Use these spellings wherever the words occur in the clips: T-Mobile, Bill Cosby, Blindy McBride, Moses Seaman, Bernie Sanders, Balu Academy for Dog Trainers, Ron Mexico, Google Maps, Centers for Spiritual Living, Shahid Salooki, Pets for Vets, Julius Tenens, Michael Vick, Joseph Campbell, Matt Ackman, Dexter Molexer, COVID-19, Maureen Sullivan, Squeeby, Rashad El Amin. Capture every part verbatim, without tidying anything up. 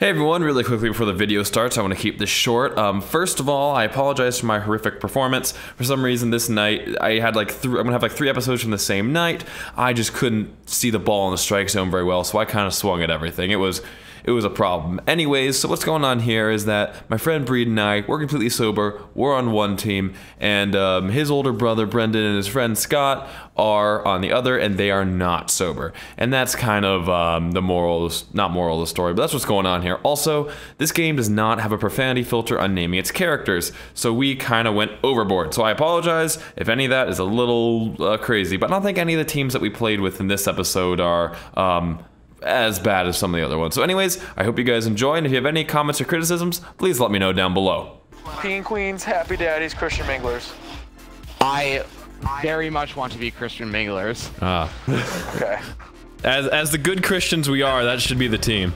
Hey everyone, really quickly before the video starts, I want to keep this short. Um, first of all, I apologize for my horrific performance. For some reason this night, I had like th I'm going to have like three episodes from the same night. I just couldn't see the ball in the strike zone very well, so I kind of swung at everything. It was it was a problem. Anyways, so what's going on here is that my friend Breed and I, we're completely sober, we're on one team, and um, his older brother Brendan and his friend Scott are on the other, and they are not sober. And that's kind of um, the moral, not moral of the story, but that's what's going on here. Also, this game does not have a profanity filter on naming its characters, so we kind of went overboard. So I apologize if any of that is a little uh, crazy, but I don't think any of the teams that we played with in this episode are um, as bad as some of the other ones. So anyways, I hope you guys enjoy, and if you have any comments or criticisms, please let me know down below. Teen Queens, Happy Daddies, Christian Minglers. I very much want to be Christian Minglers. Ah. Okay. As, as the good Christians we are, that should be the team.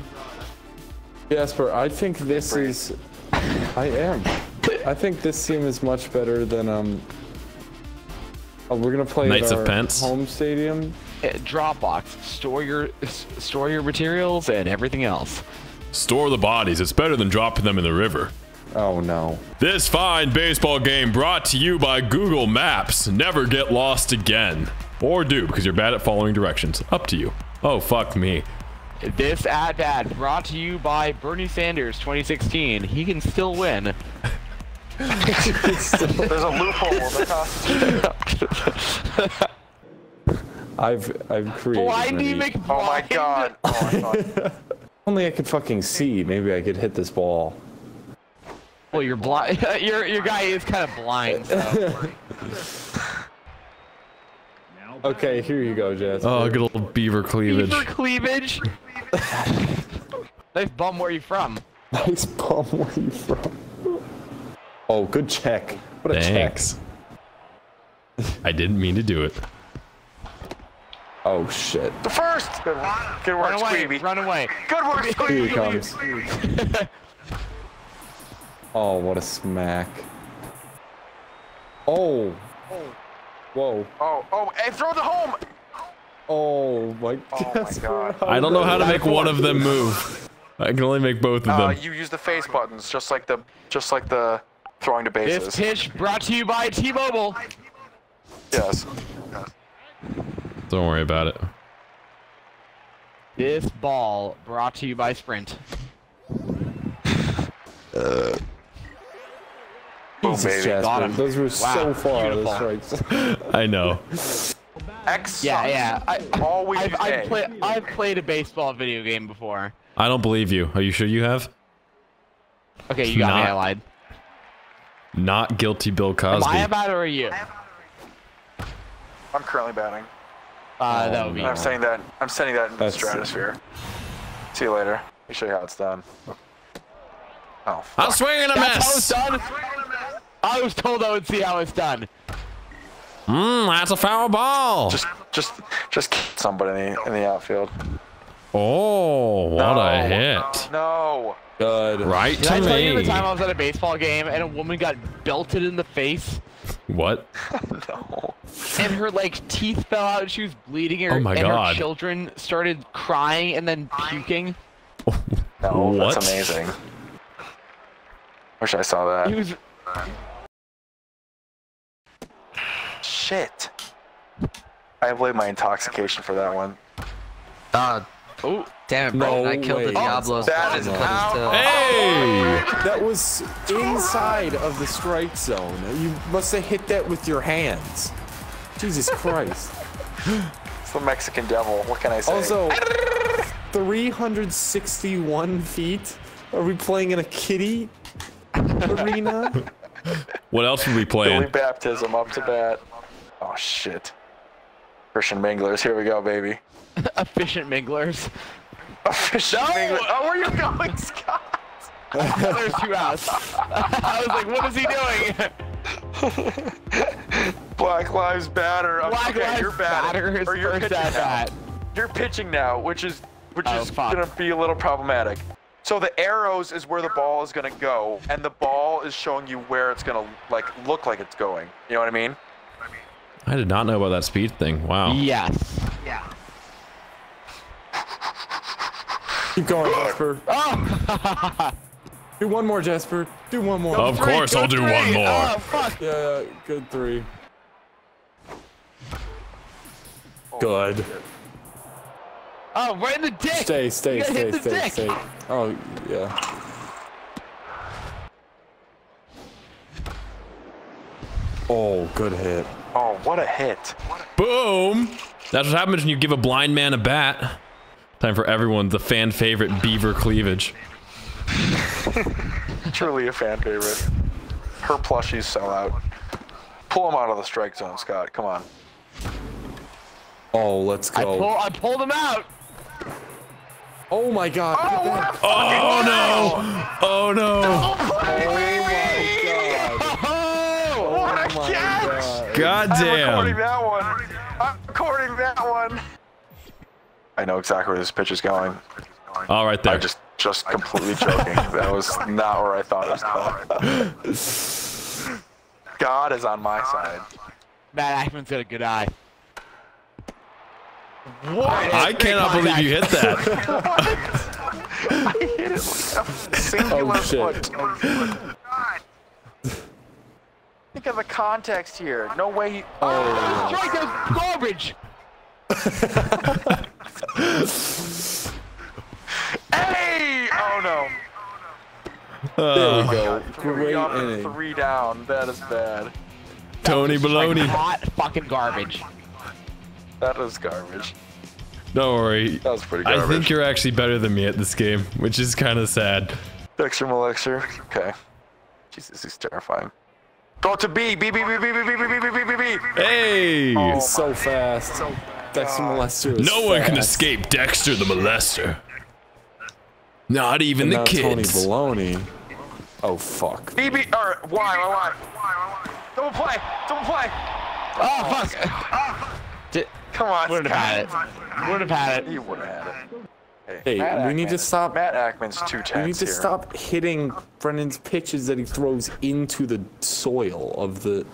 Jasper, I think this is. I am. I think this team is much better than um. Oh, we're gonna play Knights at our of Pence. Home stadium. Dropbox. Store your store your materials and everything else. Store the bodies. It's better than dropping them in the river. Oh no. This fine baseball game brought to you by Google Maps. Never get lost again, or do because you're bad at following directions. Up to you. Oh fuck me. This ad ad brought to you by Bernie Sanders twenty sixteen. He can still win. There's a loophole in the Constitution. I've I've created. Blindy McBride. Oh my god. Oh, if only I could fucking see. Maybe I could hit this ball. Well, you're blind. your your guy is kind of blind. So. Okay, here you go, Jess. Oh, good old beaver cleavage. Beaver cleavage. Nice bum, where you from? Nice bum, where you from? Oh, good check. What a Thanks. check. I didn't mean to do it. Oh, shit. The first! Good work, good work, run away, Squeeby. Run away. Good work, Squeeby. Here he comes. Oh, what a smack. Oh. Oh. Whoa. Oh, oh, and throw the home! Oh my, oh my god. I don't know how to make one of them move. I can only make both of them. Uh, you use the face buttons, just like the, just like the throwing to bases. This pitch brought to you by T-Mobile. Yes. Don't worry about it. This ball brought to you by Sprint. uh. Jesus, Jasper, those were wow. so far. Those I know. X. Yeah, yeah. I, all we I've, I've, play, I've played a baseball video game before. I don't believe you. Are you sure you have? Okay, you got not, me. I lied. Not guilty, Bill Cosby. Am I about it or are you? I'm currently batting. Uh, that would be. I'm sending that. I'm sending that in That's the stratosphere. It. See you later. Let me show you how it's done. Oh. Fuck. I'll swing and a miss. That's how it's done. I was told I would see how it's done. Mmm, that's a foul ball. Just, just, just kick somebody in the, in the outfield. Oh, what no, a hit! No, no. good. Right Did to I me. Did I tell you the time I was at a baseball game and a woman got belted in the face? What? No. And her like teeth fell out. And she was bleeding. Her, oh my and god! Her children started crying and then puking. No, what? That's amazing. Wish I saw that. He was. Shit. I blame my intoxication for that one. Uh, oh, damn it, Brandon. No I killed way. the Diablo. That is out. Hey! That was inside of the strike zone. You must have hit that with your hands. Jesus Christ. It's the Mexican devil. What can I say? Also, three hundred sixty-one feet? Are we playing in a kiddie arena? What else would we play? Billy Baptism up to bat. Oh shit! Efficient Minglers, here we go, baby. Efficient Minglers. Efficient no! Minglers. Oh, where are you going, Scott? Oh, there's two outs. I was like, what is he doing? Black Lives Matter. Black okay, Lives you're Matter. Or you're pitching now. You're pitching now, which is which oh, is fuck. gonna be a little problematic. So the arrows is where the ball is gonna go, and the ball is showing you where it's gonna like look like it's going. You know what I mean? I did not know about that speed thing. Wow. Yes. Yeah. Keep going, Jesper. Oh. Do one more, Jesper. Do one more. Of three, course, I'll do three. one more. Oh, fuck. Yeah, good three. Oh, good. Shit. Oh, right in the dick. Stay, stay, stay, stay, stay, stay. Oh, yeah. Oh, good hit. Oh, what a hit. Boom. That's what happens when you give a blind man a bat. Time for everyone, the fan favorite beaver cleavage. Truly a fan favorite. Her plushies sell out. Pull him out of the strike zone, Scott. Come on. Oh, let's go. I, pull, I pulled him out. Oh my God. Oh, what a oh no. Oh no. Don't play, oh, baby. My God. Oh my God. God damn. I'm recording that one. I'm recording that one. I know exactly where this pitch is going. All right, there. I just, just completely joking. That was not where I thought it was going. God is on my side. Matt Ackman's got a good eye. What? I cannot believe you hit that. I hit it like a singular foot. Oh, shit. Think of the context here. No way. He oh, strike those garbage. Hey! Oh no. Uh, there we go. Three up and three down. That is bad. Tony Baloney. Hot fucking garbage. That is garbage. Don't worry. That was pretty garbage. I think you're actually better than me at this game, which is kind of sad. Dexter Molexer. Okay. Jesus, he's terrifying. Go to B. B, B, B, B, B, B, B, B, B, B, B, B. Hey! Oh, so fast. So fast. Dexter Molester is No fast. one can escape Dexter the Molester. Not even and the kids. Tony Baloney. Oh, fuck. B, B, or Y, Y, Y. Double play. Double play. Oh, oh fuck. Oh. Did, Come on. Would have had it. Would have had it. You would have had it. Hey, Matt we Ackman. need to stop. Matt Ackman's too tense. We need to here. stop hitting Brennan's pitches that he throws into the soil of the.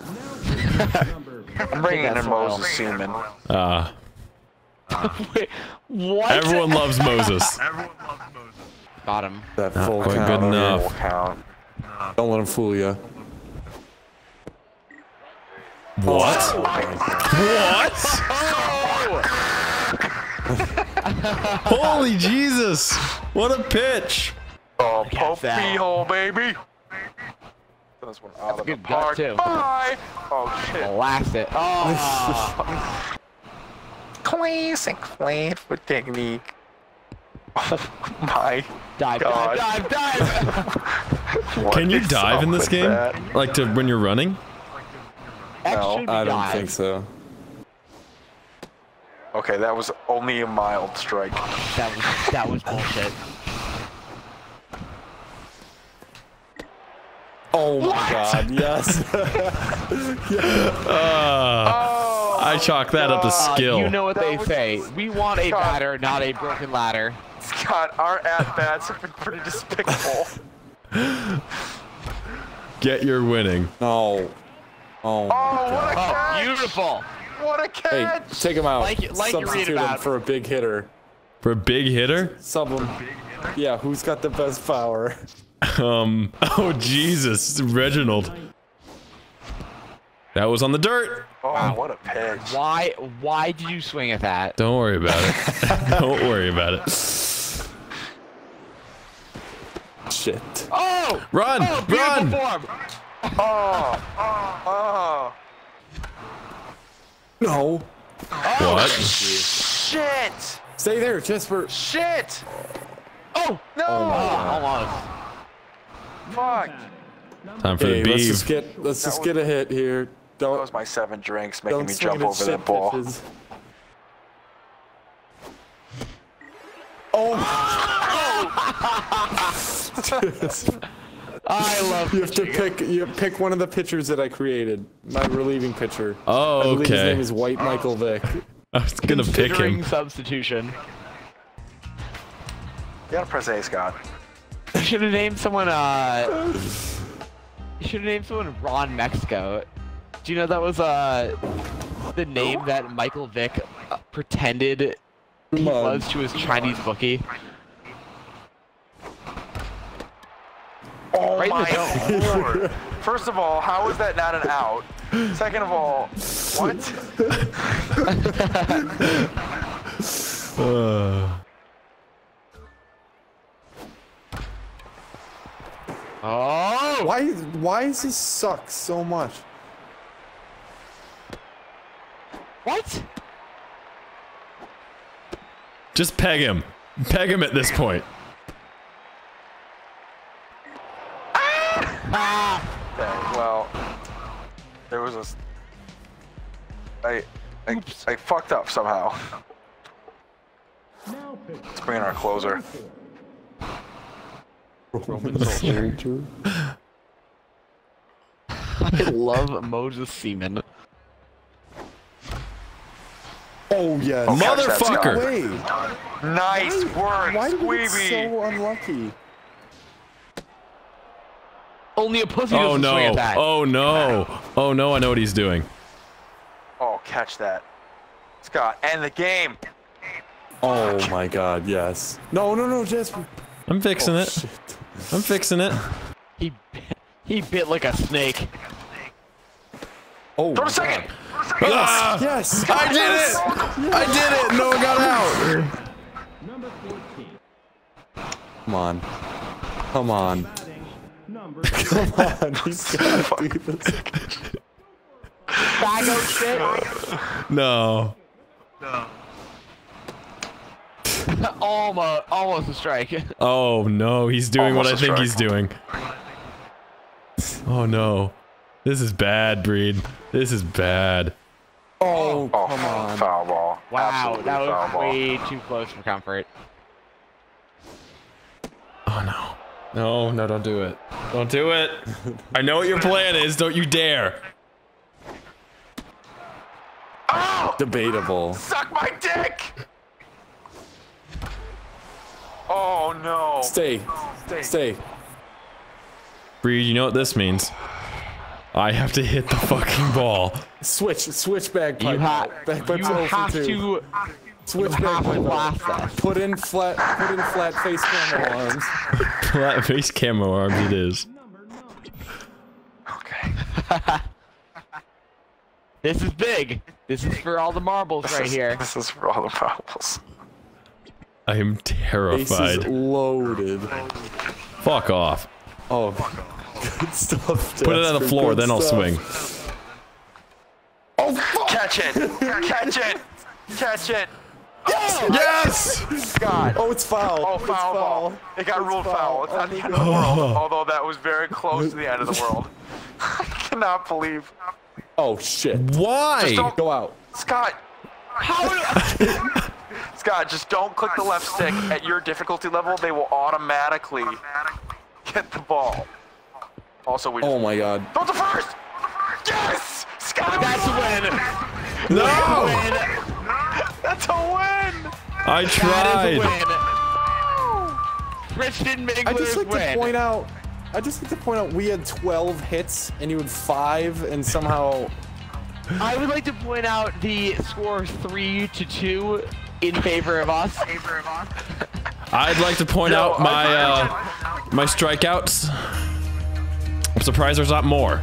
I'm bringing in Moses Seaman. Ah. Uh, Wait, what? Everyone loves Moses. Everyone loves Moses. Got him. That Not full count. Good enough. Full count. Don't let him fool you. What? Oh what? Oh! Holy Jesus! What a pitch! Oh, poke me hole, baby! That's one out That's of the park. Too. Bye! Oh shit! Blast it! Oh! Classic play for technique. Oh my dive, God! Dive! Dive! Dive! Can you dive in this game? That? Like to when you're running? No, I don't dive. think so. Okay, that was only a mild strike. That was, that was bullshit. Oh what? my God, yes. yeah. uh, oh, I chalk that God. up to skill. You know what that they say. We want a Scott, batter, not a broken ladder. Scott, our at-bats have been pretty despicable. Get your winning. No. Oh, oh what a catch. Oh, beautiful. What a catch! Hey, take him out. Like, like Substitute him for a big hitter. For a big hitter? Sub him. Hitter? Yeah, who's got the best power? Um. Oh Jesus, Reginald. That was on the dirt. Oh, wow. What a pitch! Why? Why did you swing at that? Don't worry about it. Don't worry about it. Shit. Oh! Run! Oh, run! Form. Oh! Oh! Oh! No. Oh, what? Shit! Stay there, Jesper. Shit! Oh no! Oh, oh fuck! Time for hey, the beef. Let's just get, let's just was, get a hit here. Don't. That was my seven drinks making me jump over that ball. Pitches. Oh! oh. I love you. Have to pick. You pick one of the pitchers that I created. My relieving pitcher. Oh, okay. I believe his name is White Michael Vick. I was gonna pick him. Substitution. You gotta press A, Scott. You should have named someone. Uh, you should have named someone Ron Mexico. Do you know that was uh the name that Michael Vick pretended he was to his Chinese bookie? right in the my Lord. First of all, how is that not an out? Second of all, what? uh. Oh! Why? Why does he suck so much? What? Just peg him. Peg him at this point. Ah! Dang, well, there was a. I, I, I fucked up somehow. Let's bring in our closer. Roman soldier. I love Moses Seaman. Oh yeah, oh, motherfucker! No nice why, work, why Squeeby. So unlucky. Only a pussy oh, doesn't no. swing at that. Oh no! Oh no! Oh no! I know what he's doing. Oh, catch that, Scott! End the game. Oh Fuck. my God! Yes. No! No! No! Jasper. I'm fixing oh, it. Shit. I'm fixing it. He bit, he bit like a snake. Oh. For a second. For a second. Ah, yes. yes. I did yes. it. Yes. I did it. No one got out. Number fourteen. Come on. Come on. Come on. He's gotta do this. Psycho shit. No. No. almost, almost a strike. Oh no, he's doing almost what I think strike. he's doing. Oh no, this is bad, Breed. This is bad. Oh, oh come on! Foul ball. Wow, Absolutely that was way ball. too close for comfort. Oh no! No, no, don't do it! Don't do it! I know what your plan is. Don't you dare! Oh! Debatable. Suck my dick! Oh no! Stay. Stay. Stay. Breed, you know what this means. I have to hit the fucking ball. Switch. Switch bagpipe. You, ha bagpipe you have to. Two. Switch you bagpipe. Have to put in flat. Put in flat face camo arms. Flat face camo arms. It is. Okay. This is big. This is for all the marbles this right is, here. This is for all the marbles. I am terrified. Ace is loaded. Fuck off. Oh, good stuff. Put it on the floor, then I'll swing. Oh, fuck. Catch it! Catch it! Catch it! Yes! Yes! God. Oh, it's foul. Oh, foul ball. It got ruled foul. It's not the end of the world. Although that was very close to the end of the world. I cannot believe. Oh shit! Why? Just don't go out, Scott. How? Scott, just don't click the left stick at your difficulty level. They will automatically get the ball. Also, we. Just oh my God! Don't the first! Yes, Scott. That's a win. win. No. That's a win. I tried. That is a win. Rich didn't make I just like win. to point out. I just like to point out we had twelve hits and you had five, and somehow. I would like to point out the score three to two. In favor of us. I'd like to point no, out my uh, my strikeouts. I'm surprised there's not more.